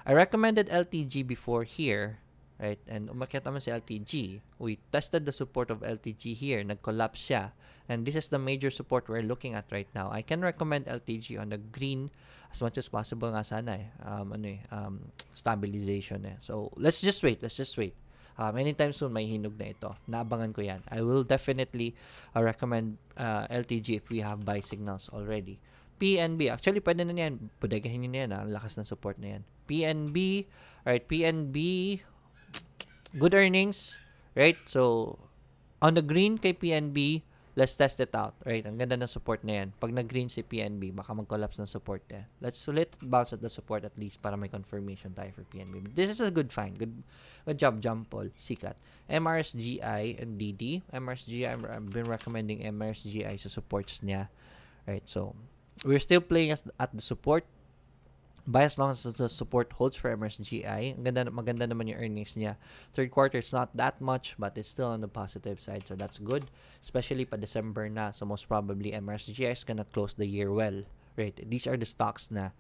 I recommended L T G before here, right? And umakyat naman si L T G. We tested the support of L T G here. Nag-collapse siya. And this is the major support we're looking at right now. I can recommend L T G on the green as much as possible nga sana eh. Um, ano eh, um, stabilization eh. So, let's just wait. Let's just wait. Um, anytime soon, may hinog na ito. Naabangan ko yan. I will definitely uh, recommend uh, L T G if we have buy signals already. P N B. Actually, pwede na yan. Bodegahin nyo na yan. Ang lakas ng support na yan. P N B. Alright, P N B. Good earnings, right? So, on the green kay P N B, let's test it out, right? Ang ganda ng support na yan. Pag nag-green si P N B, baka mag-collapse ng support eh. Let's let it bounce at the support at least para may confirmation tayo for P N B. But this is a good find. Good, good job, Jampol, Sikat. M R S G I and D D. M R S G I, I've been recommending M R S G I sa supports niya, right? So, we're still playing as, at the support. Buy as long as the support holds for M R S G I. Ang ganda, maganda naman yung earnings niya. Third quarter, it's not that much, but it's still on the positive side. So, that's good. Especially pa December na. So, most probably, M R S G I is gonna close the year well. Right? These are the stocks na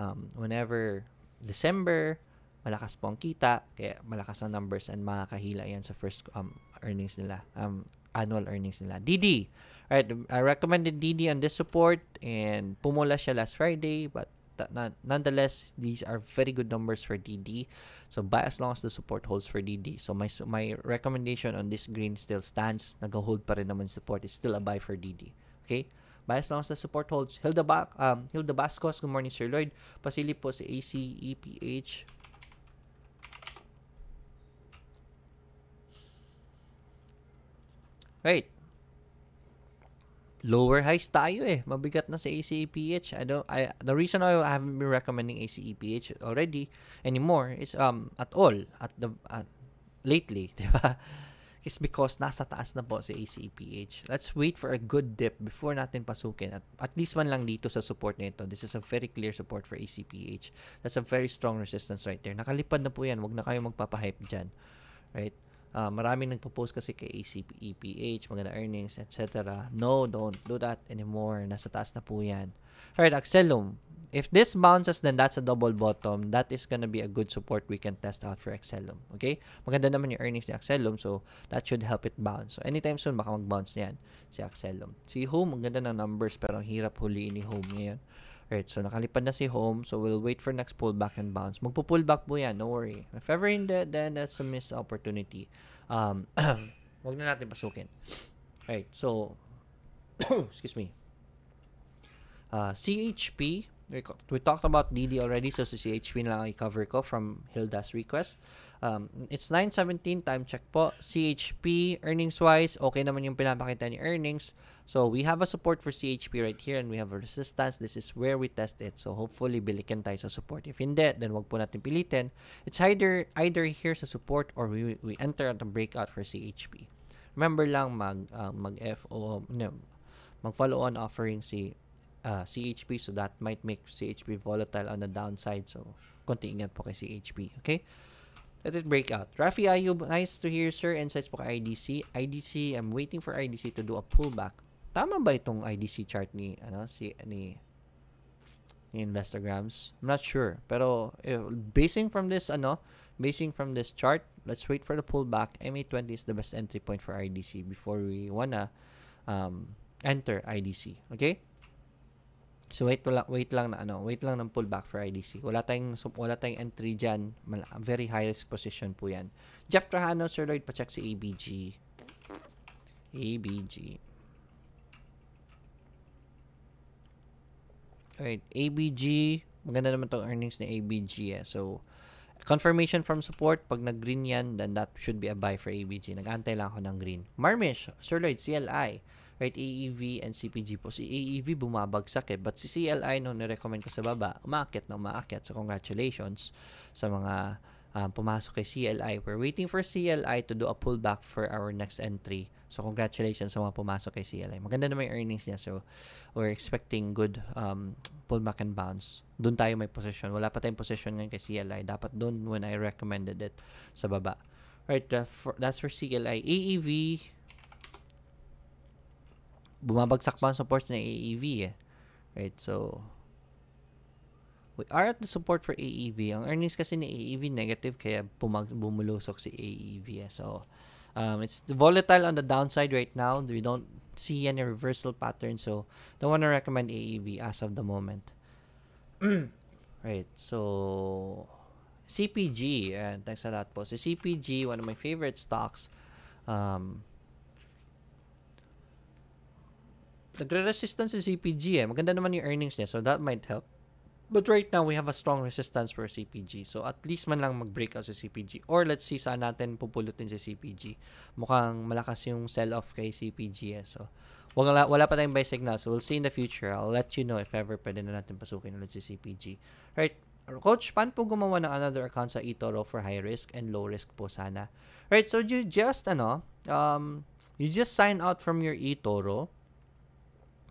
um, whenever December, malakas po ang kita. Kaya, malakas ang numbers and makakahila yan sa first um, earnings nila. Um, annual earnings nila. D D. Right? I recommended D D on this support and pumula siya last Friday, but nonetheless, these are very good numbers for D D. So, buy as long as the support holds for D D. So, my my recommendation on this green still stands. Nag-hold pa rin naman support. It's still a buy for D D. Okay? Buy as long as the support holds. Hilda, ba um, Hilda Bascos, good morning, Sir Lloyd. Pasili po si A C E P H. Right. lower highs tayo eh. Mabigat na sa A C E P H. I don't I the reason I haven't been recommending A C E P H already anymore is um at all at the at lately, 'di ba? It's because nasa taas na po si A C E P H. Let's wait for a good dip before natin pasukin. At, at least man lang dito sa support na ito. This is a very clear support for A C E P H. That's a very strong resistance right there. Nakalipad na po yan. Huwag na kayo magpapahype dyan. Right? Uh, maraming nagpo-post kasi kay A C E P H, maganda earnings, et cetera. No, don't do that anymore. Nasa taas na po yan. Alright, Axellum. If this bounces, then that's a double bottom. That is gonna be a good support we can test out for Axellum. Okay? Maganda naman yung earnings ni Axellum, so that should help it bounce. So anytime soon, baka mag-bounce niyan si Axellum. Si Home, maganda ng numbers, pero hirap huliin ni Home ngayon. Alright, so nakalipad na si Home, so we'll wait for next pullback and bounce. Magpo-pullback po yan, no worry. If ever in the, then that's a missed opportunity. Um, wag na natin pasukin. Alright, so, excuse me. Uh, C H P, we talked about D D already, so si C H P na lang i-cover ko from Hilda's request. Um, it's nine seventeen, time check po. C H P, earnings-wise, okay naman yung pinapakita ni earnings. So, we have a support for C H P right here and we have a resistance. This is where we test it. So, hopefully, bilikan tayo sa support. If hindi, then wag po natin pilitin. It's either either here sa support or we, we enter at a breakout for C H P. Remember lang mag, uh, mag F O, no, mag follow-on offering si Uh, C H P, so that might make C H P volatile on the downside, so konti ingat po kay C H P, okay? Let it break out. Rafi Ayub, nice to hear sir, insights po kay I D C. I D C, I'm waiting for I D C to do a pullback. Tama ba itong I D C chart ni, ano, si, ni, ni Investograms? I'm not sure, pero uh, basing from this, ano, basing from this chart, let's wait for the pullback. M A twenty is the best entry point for I D C before we wanna um, enter I D C, okay? So wait lang, wait lang na ano, wait lang ng pullback for I D C. Wala tayong so, wala tayong entry diyan. Very high risk position po 'yan. Jeff Trajano, Sir Lloyd, pa-check si A B G. A B G. Alright, A B G, maganda naman 'tong earnings ni A B G eh. So confirmation from support, pag nag-green 'yan, then that should be a buy for A B G. Nag-aantay lang ako ng green. Marmish, Sir Lloyd, C L I. Right, A E V and C P G po. Si A E V bumabagsak eh. But si C L I, no, na-recommend ko sa baba, umaakit na umaakit. So, congratulations sa mga um, pumasok kay C L I. We're waiting for C L I to do a pullback for our next entry. So, congratulations sa mga pumasok kay C L I. Maganda naman yung earnings niya. So, we're expecting good um, pullback and bounce. Doon tayo may position. Wala pa tayong position ngayon kay C L I. Dapat doon when I recommended it sa baba. Right, uh, for, that's for C L I. A E V, bumabagsak pa ang supports ng A E V eh. Right, so we are at the support for A E V. Ang earnings kasi ni A E V negative kaya bumulusok si A E V eh. So um, it's volatile on the downside right now. We don't see any reversal pattern, so don't want to recommend A E V as of the moment. Right, so C P G, uh, thanks a lot po. Si C P G, one of my favorite stocks. Um, Nagre-resistance si C P G eh. Maganda naman yung earnings niya, so that might help. But right now, we have a strong resistance for C P G. So at least man lang mag-breakout si C P G. Or let's see saan natin pupulutin si C P G. Mukhang malakas yung sell-off kay C P G eh. So wala, wala pa tayong buy signal. So we'll see in the future. I'll let you know if ever pwede na natin pasukin ulit si C P G. Right. Coach, paano po gumawa ng another account sa eToro for high risk and low risk po sana? Right. So you just, ano, um, you just sign out from your eToro.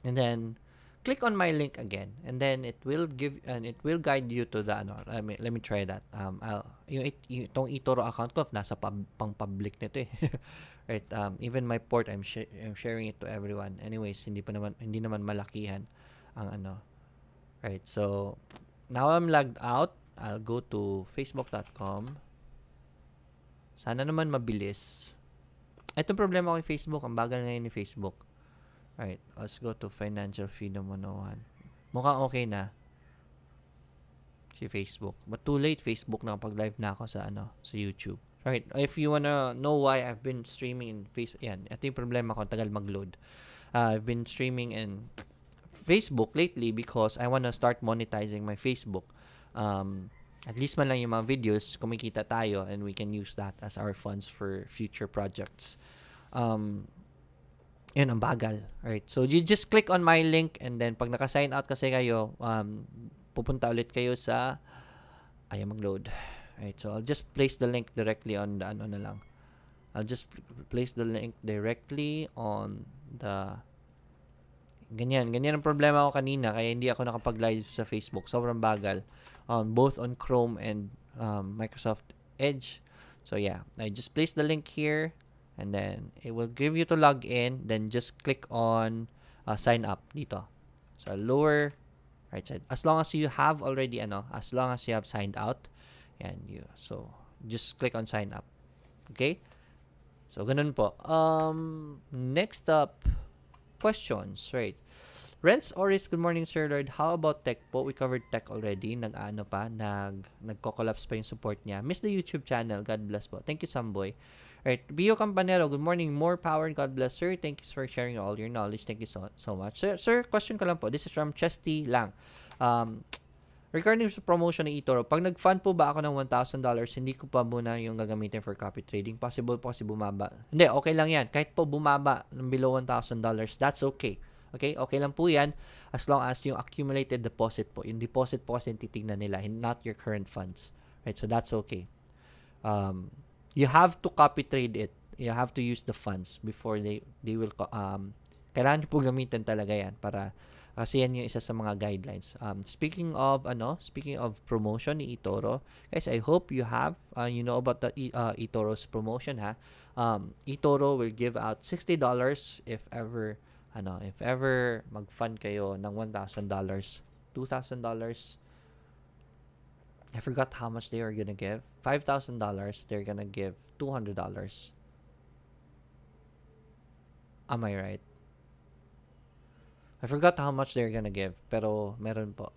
And then click on my link again, and then it will give and it will guide you to the ano. Let me let me try that. Um, I'll, yung itong eToro account ko nasa pub, pang public nito eh. Right. Um, even my port, I'm, sh I'm sharing it to everyone. Anyways, hindi pa naman hindi naman malakihan ang ano. Right. So now I'm logged out. I'll go to facebook dot com. Sana naman mabilis. Itong problema ko kay Facebook, ang bagal ngayon ni Facebook. Alright, let's go to Financial Freedom one oh one. Mukhang okay na si Facebook. But too late, Facebook, nakapag-live na ako sa, ano, sa YouTube. Alright, if you wanna know why I've been streaming in Facebook, yan, ito yung problema ko, tagal mag-load. Uh, I've been streaming in Facebook lately because I wanna start monetizing my Facebook. Um, at least man lang yung mga videos, kumikita tayo and we can use that as our funds for future projects. Um... yun, ang bagal. Alright, so you just click on my link and then pag naka-sign out kasi kayo, um, pupunta ulit kayo sa, ayaw mag-load. Alright, so I'll just place the link directly on the, ano na lang. I'll just place the link directly on the, ganyan, ganyan ang problema ko kanina kaya hindi ako nakapag-live sa Facebook. Sobrang bagal, um, both on Chrome and um, Microsoft Edge. So yeah, I just place the link here and then it will give you to log in. Then just click on uh, sign up dito. So lower right side. As long as you have already, ano, as long as you have signed out, and you, so just click on sign up. Okay? So ganun po. Um, next up, questions, right? Rents Oris, good morning Sir Lloyd. How about Tech po? We covered Tech already. Nag-ano pa, nag nagko-collapse pa yung support niya. Miss the YouTube channel. God bless po. Thank you, Samboy. Alright, Bio Campanero, good morning. More power and God bless, sir. Thank you for sharing all your knowledge. Thank you so, so much. Sir, sir, question ko lang po. This is from Chesty Lang. Um, regarding sa promotion ng eToro, pag nag-fund po ba ako ng one thousand dollars, hindi ko pa muna yung gagamitin for copy trading. Possible po kasi bumaba. Hindi, okay lang yan. Kahit po bumaba ng below one thousand dollars, that's okay. Okay? Okay lang po yan as long as yung accumulated deposit po. Yung deposit po kasi titignan nila, not your current funds. Right? So, that's okay. Um, you have to copy trade it. You have to use the funds before they, they will... Um, kailangan po gamitin talaga yan para... Kasi yan yung isa sa mga guidelines. Um, speaking of, ano, speaking of promotion ni eToro, guys, I hope you have, uh, you know about the e uh, eToro's promotion, ha? Um, eToro will give out sixty dollars if ever... Ano, if ever mag-fund kayo ng one thousand dollars, two thousand dollars, I forgot how much they are gonna give. five thousand dollars, they're gonna give two hundred dollars. Am I right? I forgot how much they're gonna give, pero meron po.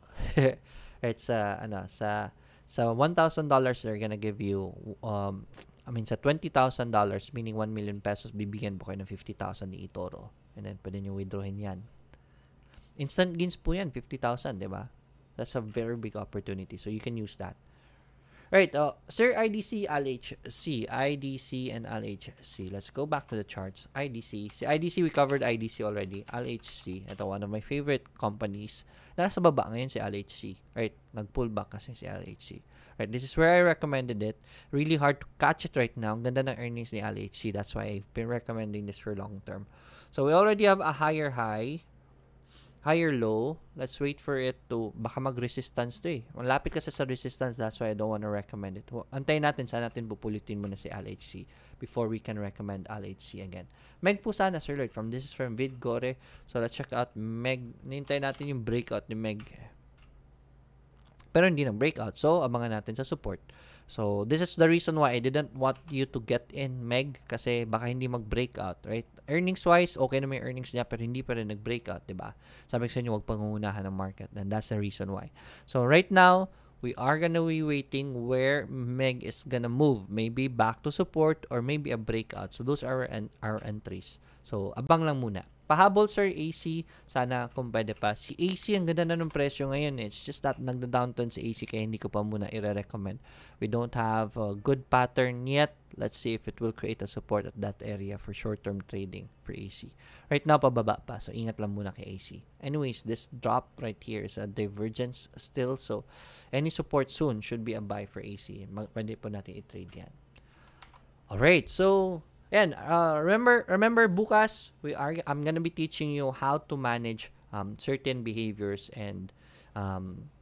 It's, uh, ano, sa, sa one thousand dollars, they're gonna give you, um, I mean, sa twenty thousand dollars, meaning one million pesos, bibigyan po kayo ng fifty thousand ni eToro. And then, pwede nyo withdrawin yan. Instant gains po yan, fifty thousand, di ba? That's a very big opportunity. So, you can use that. Alright, uh, Sir I D C, L H C. I D C and L H C. Let's go back to the charts. I D C. Si I D C, we covered I D C already. L H C, ito, one of my favorite companies. Nasa baba ngayon si L H C. Alright, nag-pullback kasi si L H C. Alright, this is where I recommended it. Really hard to catch it right now. Ang ganda ng earnings ni L H C. That's why I've been recommending this for long term. So, we already have a higher high, higher low. Let's wait for it to, baka mag-resistance to eh. Malapit kasi sa resistance, that's why I don't want to recommend it. Antayin natin, saan natin pupulitin muna si L H C before we can recommend L H C again. Meg po sana, Sir Lloyd, from, this is from Vid Gore. So, let's check out Meg. Nintayin natin yung breakout ni Meg. Pero hindi na breakout. So, abangan natin sa support. So, this is the reason why I didn't want you to get in Meg kasi baka hindi mag-breakout, right? Earnings-wise, okay na may earnings niya pero hindi pa rin nag-breakout, diba? Sabi ko sa inyo, huwag pangungunahan ng market and that's the reason why. So, right now, we are gonna be waiting where Meg is gonna move. Maybe back to support or maybe a breakout. So, those are our, en our entries. So, abang lang muna. Pahabol, Sir A C. Sana kung pwede pa. Si A C, ang ganda na ng presyo ngayon. It's just that nagda-downturn si A C kaya hindi ko pa muna i-recommend. We don't have a good pattern yet. Let's see if it will create a support at that area for short-term trading for A C. Right now, pababa pa. So, ingat lang muna kay A C. Anyways, this drop right here is a divergence still. So, any support soon should be a buy for A C. Pwede po natin i-trade yan. Alright, so... And uh, remember, remember, bukas we are. I'm gonna be teaching you how to manage um, certain behaviors and um,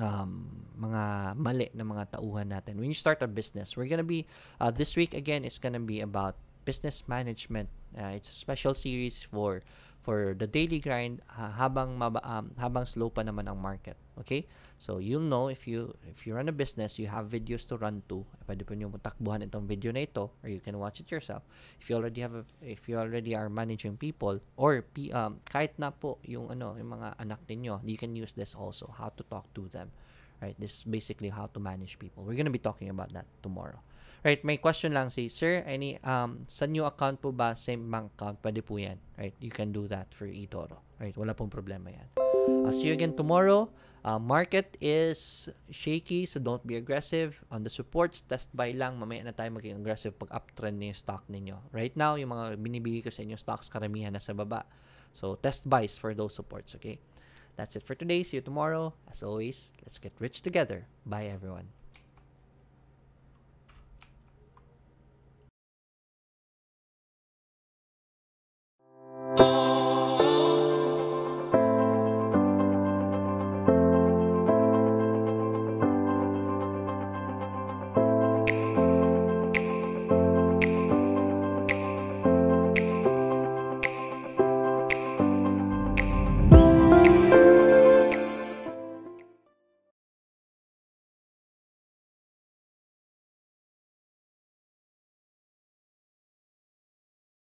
um, mga mali na mga tauhan natin. When you start a business, we're gonna be uh, this week again. It's gonna be about business management. Uh, it's a special series for for the daily grind. Uh, habang maba, um, habang slow pa naman ang market. Okay, so you'll know if you if you run a business, you have videos to run to. Pwede po nyo matakbuhan itong video na ito, or you can watch it yourself. If you already have, a, if you already are managing people, or p um kahit na po yung ano yung mga anak ninyo, you can use this also, how to talk to them, right? This is basically how to manage people. We're gonna be talking about that tomorrow, right? May question lang si Sir, any um sa new account po ba, same bank account? Pwede po yan, right? You can do that for eToro, right? Wala pong problema yan. I'll see you again tomorrow. Uh, market is shaky, so don't be aggressive. On the supports, test buy lang. Mamaya na tayo maging aggressive pag uptrend na yung stock ninyo. Right now, yung mga binibigay ko sa inyo stocks, karamihan na sa baba. So, test buys for those supports, okay? That's it for today. See you tomorrow. As always, let's get rich together. Bye, everyone.